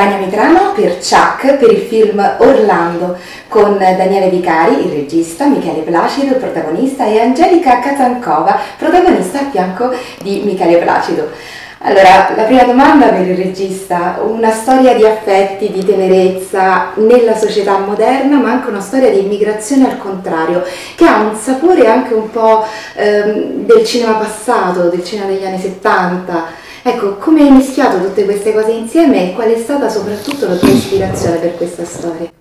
Dania Mitrano per Chuck, per il film Orlando, con Daniele Vicari, il regista, Michele Placido, il protagonista, e Angelica Kazankova, protagonista al fianco di Michele Placido. Allora, la prima domanda per il regista: una storia di affetti, di tenerezza nella società moderna, ma anche una storia di immigrazione al contrario, che ha un sapore anche un po' del cinema passato, del cinema degli anni 70. Ecco, come hai mischiato tutte queste cose insieme e qual è stata soprattutto la tua ispirazione per questa storia?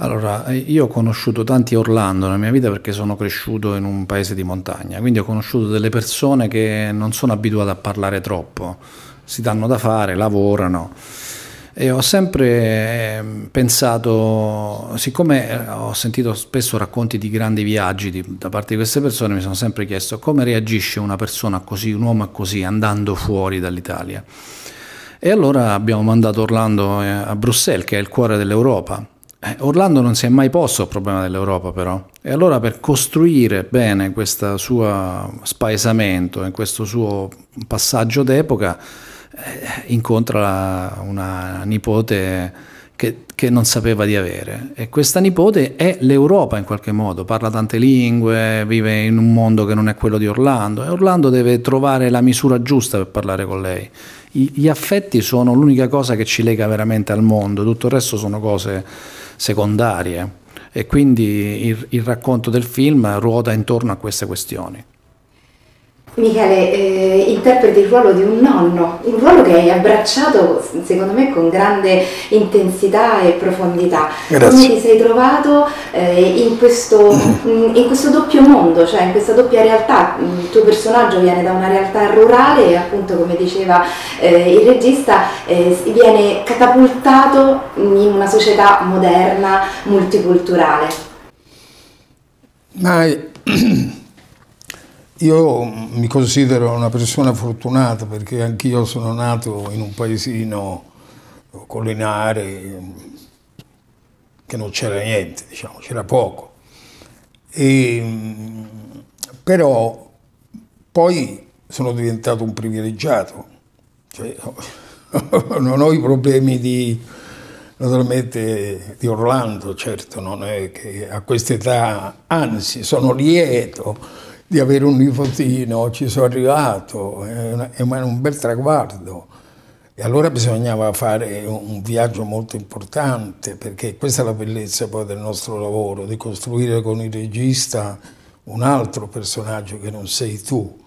Allora, io ho conosciuto tanti Orlando nella mia vita perché sono cresciuto in un paese di montagna, quindi ho conosciuto delle persone che non sono abituate a parlare troppo, si danno da fare, lavorano. E ho sempre pensato, siccome ho sentito spesso racconti di grandi viaggi da parte di queste persone, mi sono sempre chiesto come reagisce una persona così, un uomo così, andando fuori dall'Italia. E allora abbiamo mandato Orlando a Bruxelles, che è il cuore dell'Europa. Orlando non si è mai posto il problema dell'Europa, però. E allora, per costruire bene questo suo spaesamento e questo suo passaggio d'epoca, incontra una nipote che non sapeva di avere, e questa nipote è l'Europa in qualche modo, parla tante lingue, vive in un mondo che non è quello di Orlando, e Orlando deve trovare la misura giusta per parlare con lei. Gli affetti sono l'unica cosa che ci lega veramente al mondo, tutto il resto sono cose secondarie, e quindi il racconto del film ruota intorno a queste questioni. Michele, interpreti il ruolo di un nonno, un ruolo che hai abbracciato secondo me con grande intensità e profondità. Grazie. Come ti sei trovato in questo doppio mondo, cioè in questa doppia realtà? Il tuo personaggio viene da una realtà rurale e, appunto, come diceva il regista, viene catapultato in una società moderna, multiculturale. Io mi considero una persona fortunata perché anch'io sono nato in un paesino collinare che non c'era niente, diciamo, c'era poco. Però poi sono diventato un privilegiato, cioè, non ho i problemi naturalmente di Orlando, certo, non è che a quest'età, anzi sono lieto di avere un nipotino, ci sono arrivato, è un bel traguardo. E allora bisognava fare un viaggio molto importante, perché questa è la bellezza poi del nostro lavoro, di costruire con il regista un altro personaggio che non sei tu,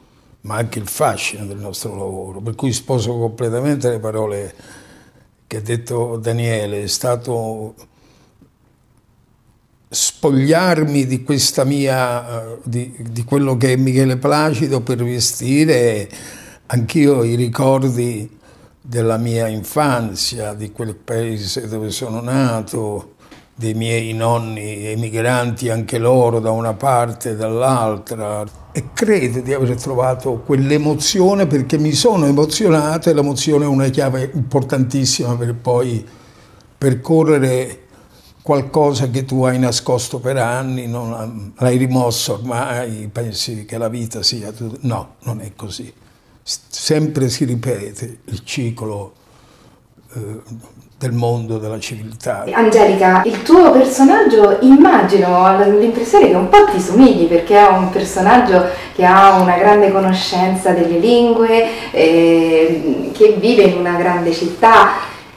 ma anche il fascino del nostro lavoro. Per cui sposo completamente le parole che ha detto Daniele, è stato spogliarmi di questa mia, di quello che è Michele Placido, per vestire anch'io i ricordi della mia infanzia, di quel paese dove sono nato, dei miei nonni emigranti, anche loro da una parte e dall'altra. E credo di aver trovato quell'emozione, perché mi sono emozionato, e l'emozione è una chiave importantissima per poi percorrere qualcosa che tu hai nascosto per anni, non l'hai rimosso ormai, pensi che la vita sia tutto. No, non è così. Sempre si ripete il ciclo del mondo, della civiltà. Angelica, il tuo personaggio, immagino, l'impressione che un po' ti somigli, perché è un personaggio che ha una grande conoscenza delle lingue, che vive in una grande città.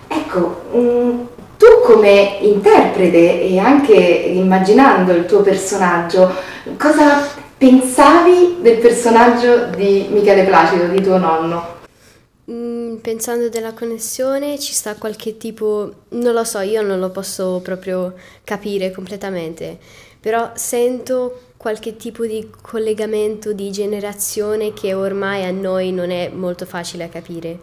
Ecco, tu come interprete, e anche immaginando il tuo personaggio, cosa pensavi del personaggio di Michele Placido, di tuo nonno? Pensando della connessione, ci sta qualche tipo, non lo so, io non lo posso proprio capire completamente, però sento qualche tipo di collegamento di generazione che ormai a noi non è molto facile capire.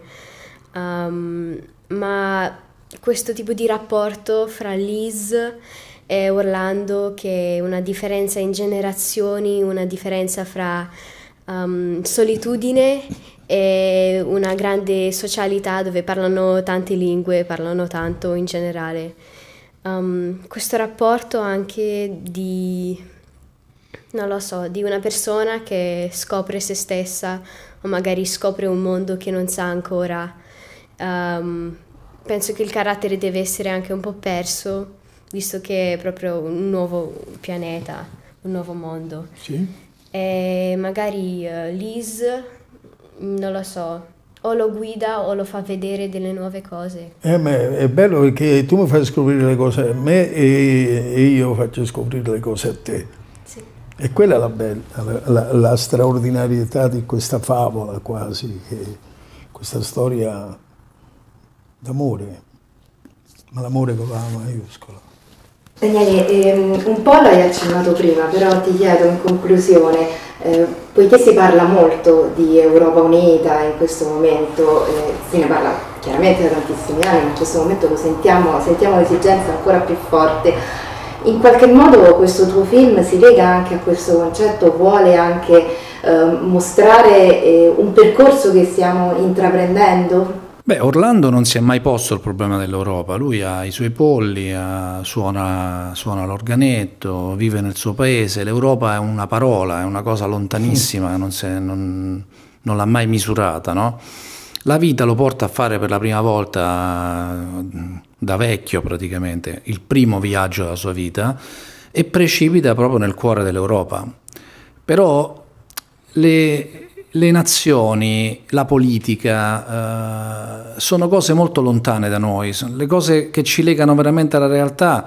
Ma questo tipo di rapporto fra Liz e Orlando, che è una differenza in generazioni, una differenza fra solitudine e una grande socialità dove parlano tante lingue, parlano tanto in generale. Questo rapporto anche di, non lo so, di una persona che scopre se stessa, o magari scopre un mondo che non sa ancora penso che il carattere deve essere anche un po' perso, visto che è proprio un nuovo pianeta, un nuovo mondo. Sì. E magari Liz, non lo so, o lo guida o lo fa vedere delle nuove cose. Ma è bello perché tu mi fai scoprire le cose a me e io faccio scoprire le cose a te. Sì. E quella è la bella, la straordinarietà di questa favola quasi, che, questa storia d'amore, ma l'amore con la maiuscola. Daniele, un po' l'hai accennato prima, però ti chiedo in conclusione, poiché si parla molto di Europa Unita in questo momento, se ne parla chiaramente da tantissimi anni, ma in questo momento lo sentiamo l'esigenza ancora più forte. In qualche modo questo tuo film si lega anche a questo concetto, vuole anche mostrare un percorso che stiamo intraprendendo? Beh, Orlando non si è mai posto il problema dell'Europa, lui ha i suoi polli, suona l'organetto, vive nel suo paese, l'Europa è una parola, è una cosa lontanissima, non l'ha mai misurata, no? La vita lo porta a fare per la prima volta da vecchio praticamente, il primo viaggio della sua vita, e precipita proprio nel cuore dell'Europa, però le nazioni, la politica, sono cose molto lontane da noi, le cose che ci legano veramente alla realtà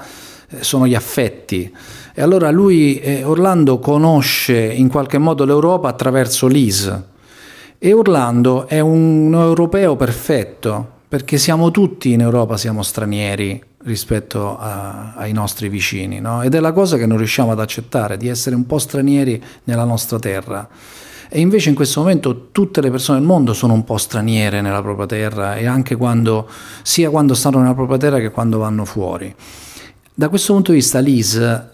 sono gli affetti. E allora lui, Orlando, conosce in qualche modo l'Europa attraverso Liz, e Orlando è un europeo perfetto, perché siamo tutti in Europa, siamo stranieri rispetto ai nostri vicini, no? Ed è la cosa che non riusciamo ad accettare, di essere un po' stranieri nella nostra terra. E invece in questo momento tutte le persone del mondo sono un po' straniere nella propria terra, e anche sia quando stanno nella propria terra che quando vanno fuori. Da questo punto di vista Liz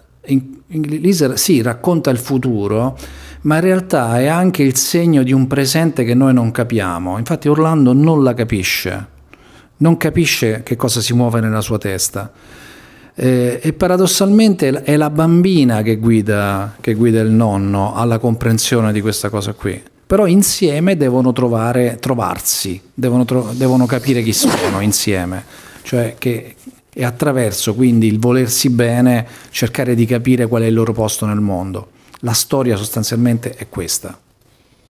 sì, racconta il futuro, ma in realtà è anche il segno di un presente che noi non capiamo. Infatti Orlando non la capisce, non capisce che cosa si muove nella sua testa. E paradossalmente è la bambina che guida il nonno alla comprensione di questa cosa qui. Però insieme devono trovarsi, devono capire chi sono insieme, cioè che è attraverso quindi il volersi bene cercare di capire qual è il loro posto nel mondo. La storia sostanzialmente è questa.